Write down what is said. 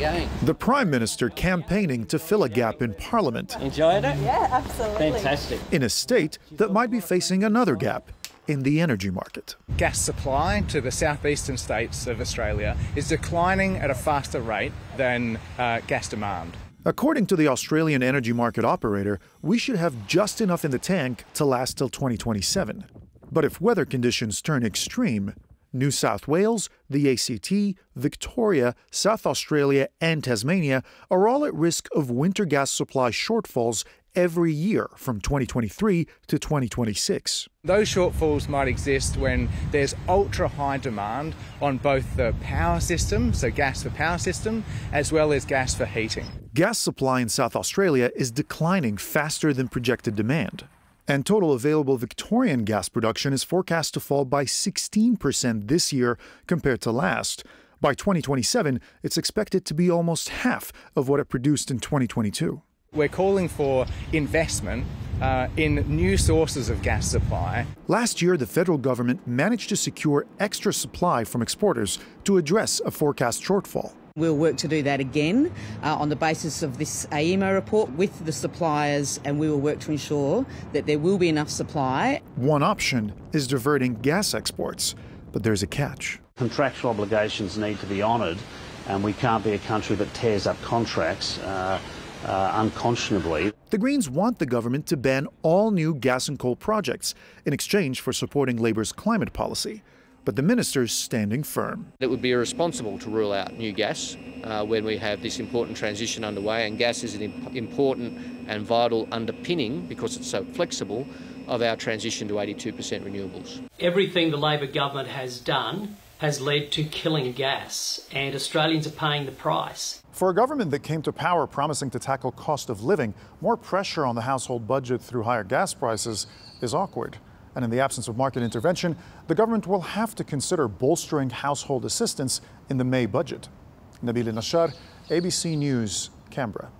going. The Prime Minister campaigning to fill a gap in Parliament. Enjoyed it? Yeah, absolutely. Fantastic. In a state that might be facing another gap in the energy market. Gas supply to the southeastern states of Australia is declining at a faster rate than gas demand. According to the Australian energy market operator, we should have just enough in the tank to last till 2027. But if weather conditions turn extreme, New South Wales, the ACT, Victoria, South Australia and Tasmania are all at risk of winter gas supply shortfalls every year from 2023 to 2026. Those shortfalls might exist when there's ultra-high demand on both the power system, so gas for power system, as well as gas for heating. Gas supply in South Australia is declining faster than projected demand. And total available Victorian gas production is forecast to fall by 16% this year compared to last. By 2027, it's expected to be almost half of what it produced in 2022. We're calling for investment in new sources of gas supply. Last year, the federal government managed to secure extra supply from exporters to address a forecast shortfall. We'll work to do that again on the basis of this AEMO report with the suppliers, and we will work to ensure that there will be enough supply. One option is diverting gas exports, but there's a catch. Contractual obligations need to be honoured, and we can't be a country that tears up contracts unconscionably. The Greens want the government to ban all new gas and coal projects in exchange for supporting Labor's climate policy. But the minister's standing firm. It would be irresponsible to rule out new gas when we have this important transition underway, and gas is an important and vital underpinning, because it's so flexible, of our transition to 82% renewables. Everything the Labor government has done has led to killing gas, and Australians are paying the price. For a government that came to power promising to tackle cost of living, more pressure on the household budget through higher gas prices is awkward. And in the absence of market intervention, the government will have to consider bolstering household assistance in the May budget. Nabil Nashar, ABC News, Canberra.